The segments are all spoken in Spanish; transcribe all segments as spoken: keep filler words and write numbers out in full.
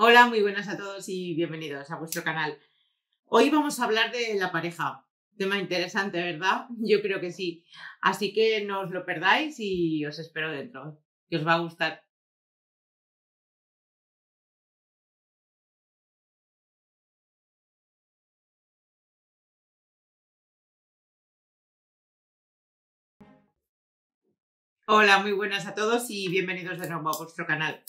Hola, muy buenas a todos y bienvenidos a vuestro canal. Hoy vamos a hablar de la pareja. Tema interesante, ¿verdad? Yo creo que sí. Así que no os lo perdáis y os espero dentro, que os va a gustar. Hola, muy buenas a todos y bienvenidos de nuevo a vuestro canal.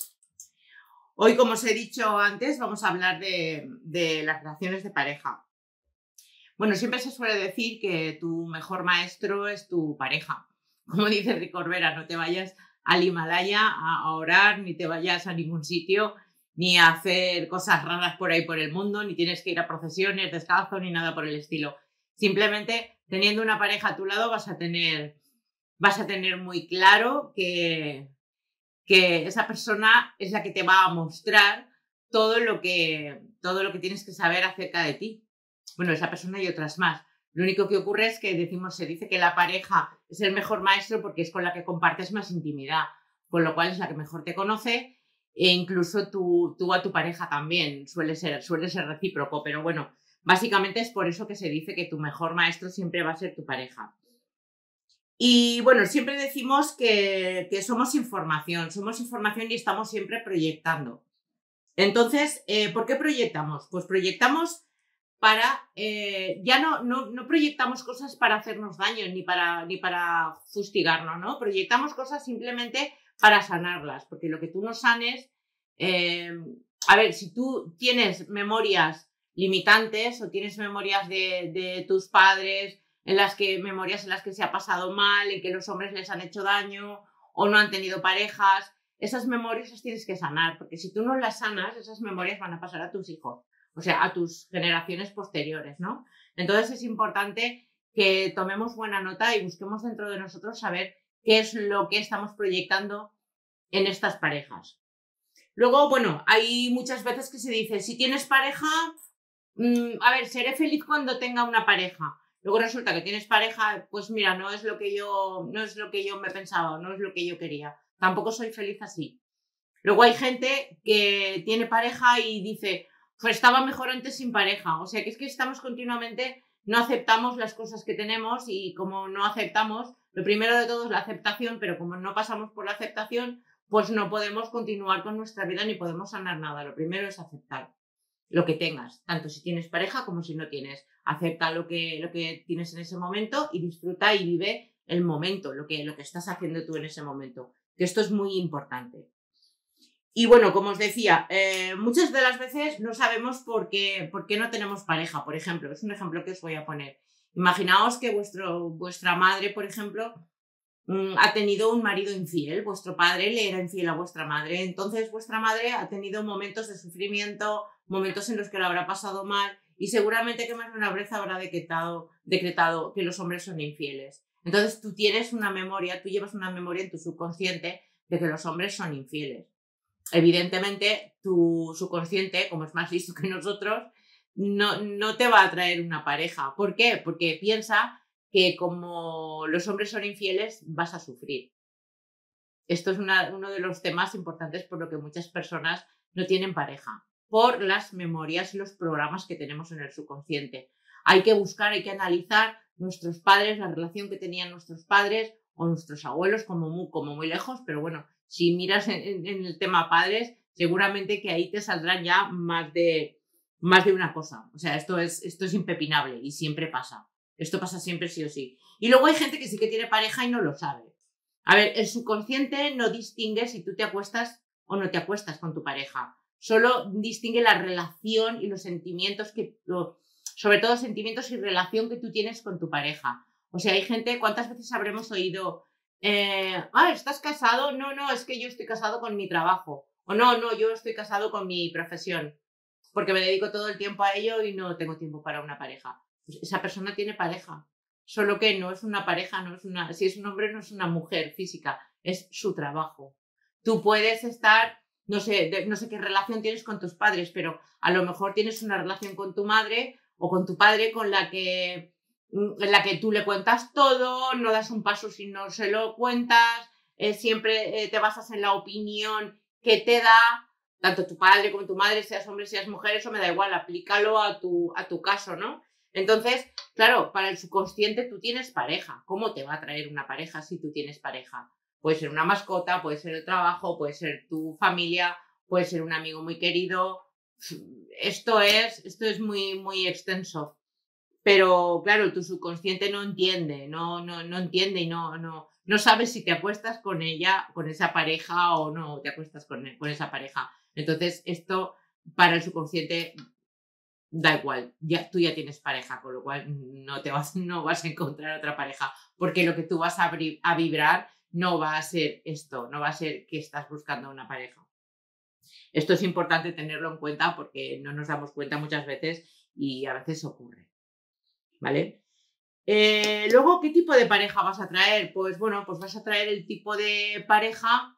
Hoy, como os he dicho antes, vamos a hablar de, de las relaciones de pareja. Bueno, siempre se suele decir que tu mejor maestro es tu pareja. Como dice Ricorvera, no te vayas al Himalaya a orar, ni te vayas a ningún sitio, ni a hacer cosas raras por ahí por el mundo, ni tienes que ir a procesiones, descalzo, ni nada por el estilo. Simplemente, teniendo una pareja a tu lado, vas a tener, vas a tener muy claro que... que esa persona es la que te va a mostrar todo lo que, todo lo que tienes que saber acerca de ti. Bueno, esa persona y otras más. Lo único que ocurre es que decimos, se dice que la pareja es el mejor maestro porque es con la que compartes más intimidad, con lo cual es la que mejor te conoce e incluso tú, tú a tu pareja también. Suele ser, suele ser recíproco, pero bueno, básicamente es por eso que se dice que tu mejor maestro siempre va a ser tu pareja. Y bueno, siempre decimos que, que somos información, somos información y estamos siempre proyectando. Entonces, eh, ¿por qué proyectamos? Pues proyectamos para, eh, ya no, no, no proyectamos cosas para hacernos daño ni para, ni para fustigarnos, ¿no? Proyectamos cosas simplemente para sanarlas, porque lo que tú no sanes, eh, a ver, si tú tienes memorias limitantes o tienes memorias de, de tus padres, en las que memorias en las que se ha pasado mal, en que los hombres les han hecho daño o no han tenido parejas, esas memorias las tienes que sanar, porque si tú no las sanas, esas memorias van a pasar a tus hijos, o sea, a tus generaciones posteriores, ¿no? Entonces es importante que tomemos buena nota y busquemos dentro de nosotros saber qué es lo que estamos proyectando en estas parejas. Luego, bueno, hay muchas veces que se dice, si tienes pareja, mmm, a ver, seré feliz cuando tenga una pareja. Luego resulta que tienes pareja, pues mira, no es lo que yo, no es lo que yo me pensaba, no es lo que yo quería. Tampoco soy feliz así. Luego hay gente que tiene pareja y dice, pues estaba mejor antes sin pareja. O sea, que es que estamos continuamente, no aceptamos las cosas que tenemos y como no aceptamos, lo primero de todo es la aceptación, pero como no pasamos por la aceptación, pues no podemos continuar con nuestra vida ni podemos sanar nada. Lo primero es aceptar lo que tengas, tanto si tienes pareja como si no tienes. Acepta lo que, lo que tienes en ese momento y disfruta y vive el momento, lo que, lo que estás haciendo tú en ese momento, que esto es muy importante. Y bueno, como os decía, eh, muchas de las veces no sabemos por qué, por qué no tenemos pareja, por ejemplo. Es un ejemplo que os voy a poner. Imaginaos que vuestro, vuestra madre, por ejemplo, mm, ha tenido un marido infiel, vuestro padre le era infiel a vuestra madre, entonces vuestra madre ha tenido momentos de sufrimiento, momentos en los que lo habrá pasado mal y seguramente que más de una vez habrá decretado, decretado que los hombres son infieles. Entonces tú tienes una memoria, tú llevas una memoria en tu subconsciente de que los hombres son infieles. Evidentemente tu subconsciente, como es más listo que nosotros, no, no te va a traer una pareja. ¿Por qué? Porque piensa que como los hombres son infieles vas a sufrir. Esto es una, uno de los temas importantes por lo que muchas personas no tienen pareja, por las memorias y los programas que tenemos en el subconsciente. Hay que buscar, hay que analizar nuestros padres, la relación que tenían nuestros padres o nuestros abuelos, como muy, como muy lejos, pero bueno, si miras en, en el tema padres, seguramente que ahí te saldrán ya más de, más de una cosa. O sea, esto es, esto es impepinable y siempre pasa. Esto pasa siempre sí o sí. Y luego hay gente que sí que tiene pareja y no lo sabe. A ver, el subconsciente no distingue si tú te acuestas o no te acuestas con tu pareja. Solo distingue la relación y los sentimientos, que, sobre todo sentimientos y relación que tú tienes con tu pareja. O sea, hay gente, ¿cuántas veces habremos oído? Eh, ah, ¿estás casado? No, no, es que yo estoy casado con mi trabajo. O no, no, yo estoy casado con mi profesión, porque me dedico todo el tiempo a ello y no tengo tiempo para una pareja. Pues esa persona tiene pareja, solo que no es una pareja, no es una, si es un hombre no es una mujer física, es su trabajo. Tú puedes estar... No sé, no sé qué relación tienes con tus padres, pero a lo mejor tienes una relación con tu madre o con tu padre con la que, en la que tú le cuentas todo, no das un paso si no se lo cuentas, eh, siempre eh, te basas en la opinión que te da, tanto tu padre como tu madre, seas hombre, seas mujer, eso me da igual, aplícalo a tu, a tu caso, ¿no? Entonces, claro, para el subconsciente tú tienes pareja. ¿Cómo te va a traer una pareja si tú tienes pareja? Puede ser una mascota, puede ser el trabajo, puede ser tu familia, puede ser un amigo muy querido. Esto es, esto es muy, muy extenso. Pero, claro, tu subconsciente no entiende, no, no, no entiende y no, no, no sabes si te acuestas con ella, con esa pareja o no te acuestas con, con esa pareja. Entonces, esto para el subconsciente da igual, ya, tú ya tienes pareja, con lo cual no, te vas, no vas a encontrar otra pareja, porque lo que tú vas a, a vibrar no va a ser esto, no va a ser que estás buscando una pareja. Esto es importante tenerlo en cuenta porque no nos damos cuenta muchas veces y a veces ocurre, ¿vale? Eh, luego, ¿qué tipo de pareja vas a traer? Pues bueno, pues vas a traer el tipo de pareja,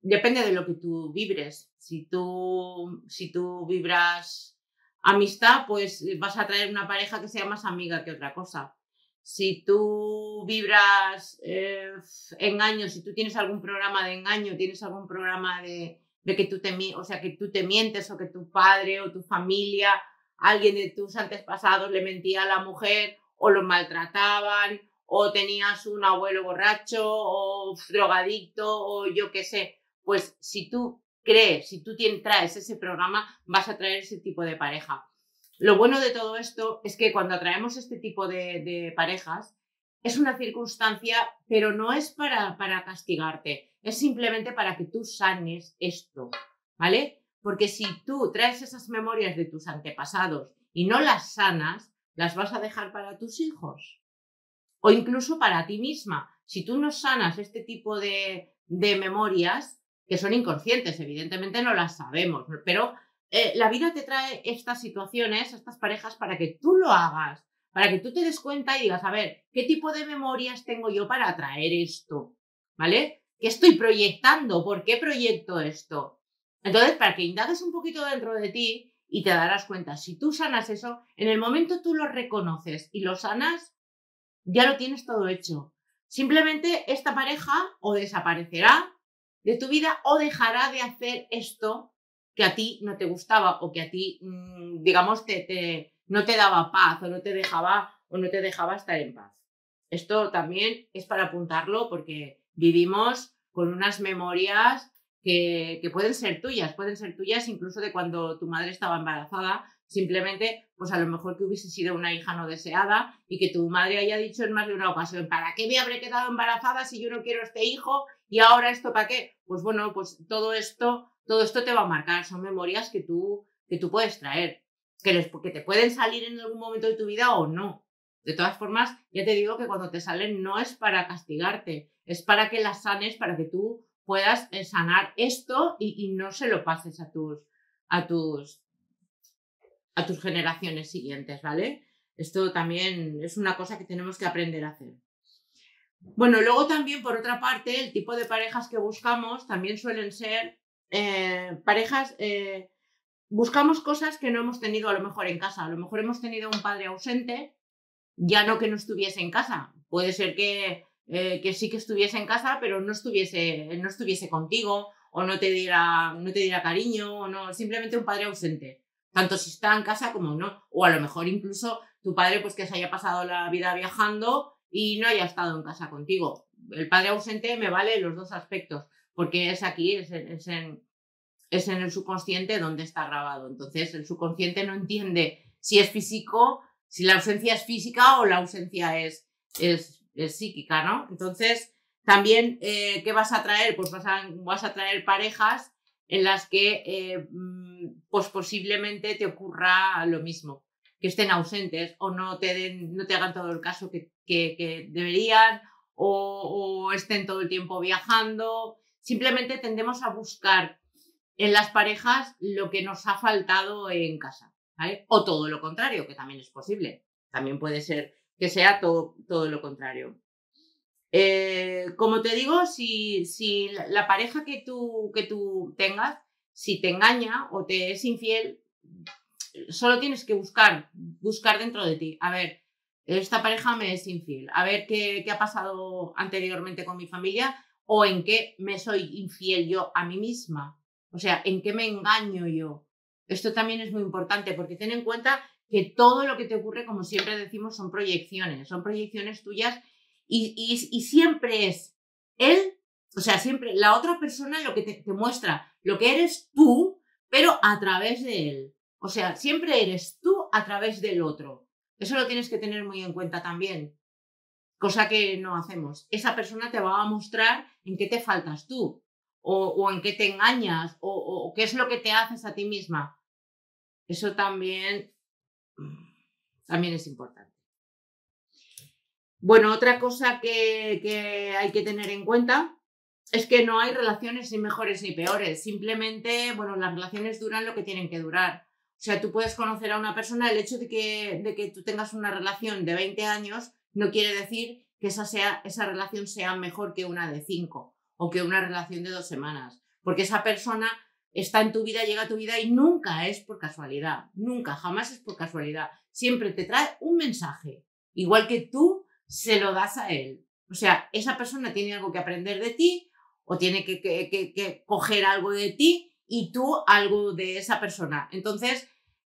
depende de lo que tú vibres. Si tú, si tú vibras amistad, pues vas a traer una pareja que sea más amiga que otra cosa. Si tú vibras eh, engaño, si tú tienes algún programa de engaño, tienes algún programa de, de que tú te, o sea, que tú te mientes o que tu padre o tu familia, alguien de tus antepasados le mentía a la mujer o lo maltrataban o tenías un abuelo borracho o drogadicto o yo qué sé, pues si tú crees, si tú traes ese programa, vas a traer ese tipo de pareja. Lo bueno de todo esto es que cuando atraemos este tipo de, de parejas, es una circunstancia, pero no es para, para castigarte, es simplemente para que tú sanes esto, ¿vale? Porque si tú traes esas memorias de tus antepasados y no las sanas, las vas a dejar para tus hijos o incluso para ti misma. Si tú no sanas este tipo de, de memorias, que son inconscientes, evidentemente no las sabemos, pero eh, la vida te trae estas situaciones, estas parejas, para que tú lo hagas, para que tú te des cuenta y digas, a ver, ¿qué tipo de memorias tengo yo para atraer esto? ¿Vale? ¿Qué estoy proyectando? ¿Por qué proyecto esto? Entonces, para que indagues un poquito dentro de ti y te darás cuenta, si tú sanas eso, en el momento tú lo reconoces y lo sanas, ya lo tienes todo hecho. Simplemente esta pareja o desaparecerá de tu vida o dejará de hacer esto que a ti no te gustaba o que a ti, digamos, te, te, no te daba paz o no te dejaba o no te dejaba estar en paz. Esto también es para apuntarlo porque vivimos con unas memorias que, que pueden ser tuyas, pueden ser tuyas incluso de cuando tu madre estaba embarazada, simplemente pues a lo mejor que hubiese sido una hija no deseada y que tu madre haya dicho en más de una ocasión, ¿para qué me habré quedado embarazada si yo no quiero este hijo? ¿Y ahora esto para qué? Pues bueno, pues todo esto, todo esto te va a marcar, son memorias que tú, que tú puedes traer, que, les, que te pueden salir en algún momento de tu vida o no. De todas formas, ya te digo que cuando te salen no es para castigarte, es para que las sanes, para que tú puedas sanar esto y, y no se lo pases a tus, a tus, a tus generaciones siguientes, ¿vale? Esto también es una cosa que tenemos que aprender a hacer. Bueno, luego también, por otra parte, el tipo de parejas que buscamos también suelen ser eh, parejas, eh, buscamos cosas que no hemos tenido a lo mejor en casa, a lo mejor hemos tenido un padre ausente, ya no que no estuviese en casa, puede ser que, eh, que sí que estuviese en casa, pero no estuviese, no estuviese contigo o no te diera, no te diera cariño, o no, simplemente un padre ausente, tanto si está en casa como no, o a lo mejor incluso tu padre pues que se haya pasado la vida viajando y no haya estado en casa contigo. El padre ausente me vale en los dos aspectos, porque es aquí, es en, es, en, es en el subconsciente donde está grabado. Entonces el subconsciente no entiende si es físico, si la ausencia es física o la ausencia es, es, es psíquica, ¿no? Entonces también, eh, ¿qué vas a traer? Pues vas a, vas a traer parejas en las que eh, pues posiblemente te ocurra lo mismo, que estén ausentes o no te, den, no te hagan todo el caso que, que, que deberían o, o estén todo el tiempo viajando. Simplemente tendemos a buscar en las parejas lo que nos ha faltado en casa, ¿vale? O todo lo contrario, que también es posible. También puede ser que sea todo, todo lo contrario. Eh, como te digo, si, si la pareja que tú, que tú tengas, si te engaña o te es infiel, solo tienes que buscar, buscar dentro de ti. A ver, esta pareja me es infiel. A ver qué, qué ha pasado anteriormente con mi familia o en qué me soy infiel yo a mí misma. O sea, ¿en qué me engaño yo? Esto también es muy importante porque ten en cuenta que todo lo que te ocurre, como siempre decimos, son proyecciones, son proyecciones tuyas y, y, y siempre es él, o sea, siempre la otra persona lo que te, te muestra, lo que eres tú, pero a través de él. O sea, siempre eres tú a través del otro. Eso lo tienes que tener muy en cuenta también, cosa que no hacemos. Esa persona te va a mostrar en qué te faltas tú o, o en qué te engañas o, o qué es lo que te haces a ti misma. Eso también, también es importante. Bueno, otra cosa que, que hay que tener en cuenta es que no hay relaciones ni mejores ni peores. Simplemente, bueno, las relaciones duran lo que tienen que durar. O sea, tú puedes conocer a una persona, el hecho de que, de que tú tengas una relación de veinte años no quiere decir que esa, sea, esa relación sea mejor que una de cinco o que una relación de dos semanas. Porque esa persona está en tu vida, llega a tu vida y nunca es por casualidad, nunca, jamás es por casualidad. Siempre te trae un mensaje, igual que tú se lo das a él. O sea, esa persona tiene algo que aprender de ti o tiene que, que, que, que coger algo de ti y tú algo de esa persona. Entonces,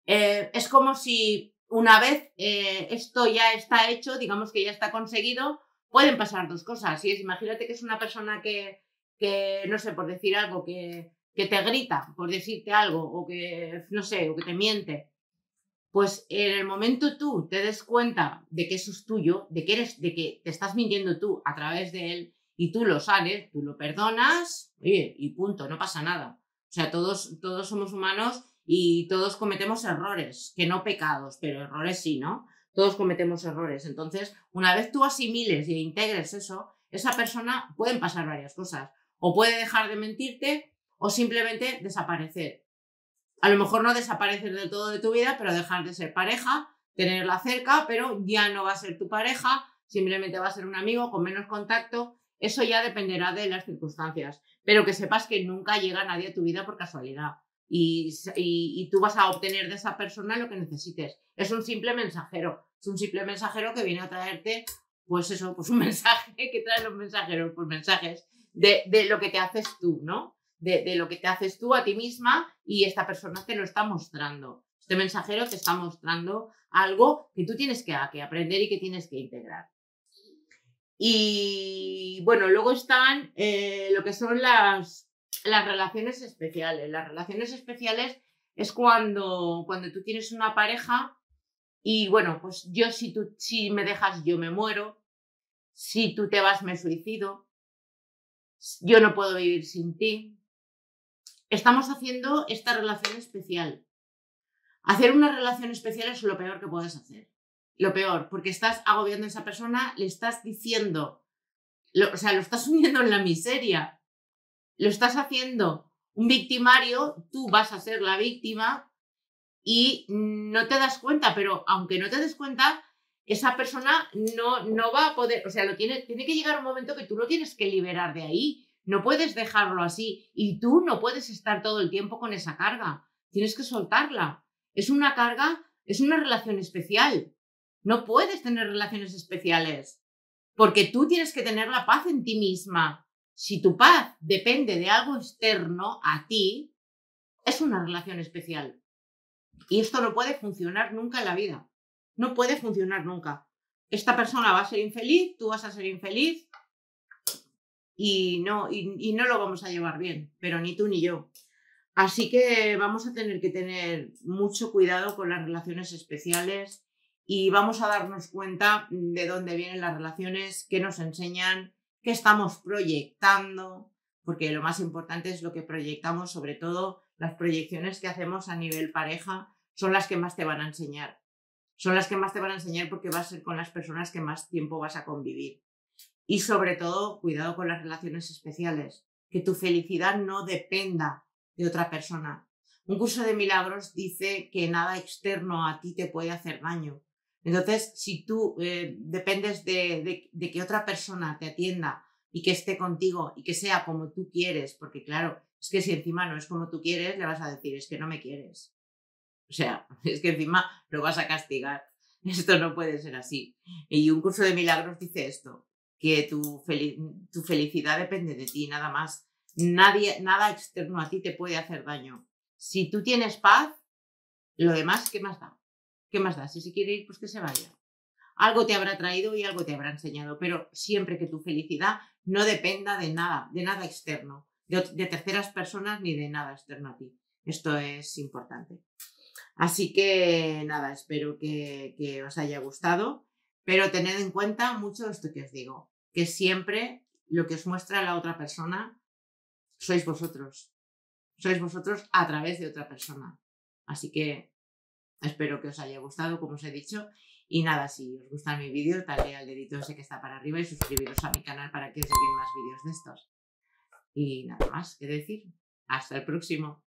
eh, es como si una vez eh, esto ya está hecho, digamos que ya está conseguido, pueden pasar dos cosas. Y es, imagínate que es una persona que, que no sé, por decir algo, que... que te grita por decirte algo o que, no sé, o que te miente, pues en el momento tú te des cuenta de que eso es tuyo, de que, eres, de que te estás mintiendo tú a través de él y tú lo sabes, tú lo perdonas, oye, y punto, no pasa nada. O sea, todos, todos somos humanos y todos cometemos errores, que no pecados, pero errores sí, ¿no? Todos cometemos errores. Entonces, una vez tú asimiles e integres eso, esa persona pueden pasar varias cosas. O puede dejar de mentirte, o simplemente desaparecer. A lo mejor no desaparecer del todo de tu vida, pero dejar de ser pareja, tenerla cerca, pero ya no va a ser tu pareja, simplemente va a ser un amigo con menos contacto. Eso ya dependerá de las circunstancias. Pero que sepas que nunca llega nadie a tu vida por casualidad. Y, y, y tú vas a obtener de esa persona lo que necesites. Es un simple mensajero. Es un simple mensajero que viene a traerte, pues eso, pues un mensaje que traen los mensajeros, pues mensajes de, de lo que te haces tú, ¿no? De, de lo que te haces tú a ti misma y esta persona te lo está mostrando. Este mensajero te está mostrando algo que tú tienes que, que aprender y que tienes que integrar. Y bueno, luego están eh, lo que son las, las relaciones especiales. Las relaciones especiales es cuando, cuando tú tienes una pareja y bueno, pues yo si tú si me dejas yo me muero, si tú te vas me suicido, yo no puedo vivir sin ti. Estamos haciendo esta relación especial. Hacer una relación especial es lo peor que puedes hacer. Lo peor, porque estás agobiando a esa persona, le estás diciendo, lo, o sea, lo estás hundiendo en la miseria. Lo estás haciendo un victimario, tú vas a ser la víctima y no te das cuenta, pero aunque no te des cuenta, esa persona no, no va a poder, o sea, lo tiene, tiene que llegar un momento que tú lo tienes que liberar de ahí. No puedes dejarlo así y tú no puedes estar todo el tiempo con esa carga. Tienes que soltarla. Es una carga, es una relación especial. No puedes tener relaciones especiales porque tú tienes que tener la paz en ti misma. Si tu paz depende de algo externo a ti, es una relación especial. Y esto no puede funcionar nunca en la vida. No puede funcionar nunca. Esta persona va a ser infeliz, tú vas a ser infeliz. Y no, y, y no lo vamos a llevar bien, pero ni tú ni yo. Así que vamos a tener que tener mucho cuidado con las relaciones especiales y vamos a darnos cuenta de dónde vienen las relaciones, qué nos enseñan, qué estamos proyectando, porque lo más importante es lo que proyectamos, sobre todo las proyecciones que hacemos a nivel pareja son las que más te van a enseñar. Son las que más te van a enseñar porque va a ser con las personas que más tiempo vas a convivir. Y sobre todo, cuidado con las relaciones especiales, que tu felicidad no dependa de otra persona. Un curso de milagros dice que nada externo a ti te puede hacer daño. Entonces, si tú eh, dependes de, de, de que otra persona te atienda y que esté contigo y que sea como tú quieres, porque claro, es que si encima no es como tú quieres, le vas a decir, es que no me quieres. O sea, es que encima lo vas a castigar. Esto no puede ser así. Y un curso de milagros dice esto. Que tu, fel- tu felicidad depende de ti, nada más. Nadie, nada externo a ti te puede hacer daño. Si tú tienes paz, lo demás, ¿qué más da? ¿Qué más da? Si se quiere ir, pues que se vaya. Algo te habrá traído y algo te habrá enseñado, pero siempre que tu felicidad no dependa de nada, de nada externo, de, de terceras personas ni de nada externo a ti. Esto es importante. Así que nada, espero que, que os haya gustado, pero tened en cuenta mucho esto que os digo, que siempre lo que os muestra la otra persona sois vosotros, sois vosotros a través de otra persona. Así que espero que os haya gustado, como os he dicho. Y nada, si os gustan mis vídeos, dadle al dedito ese que está para arriba y suscribiros a mi canal para que os lleguen más vídeos de estos. Y nada más que decir. Hasta el próximo.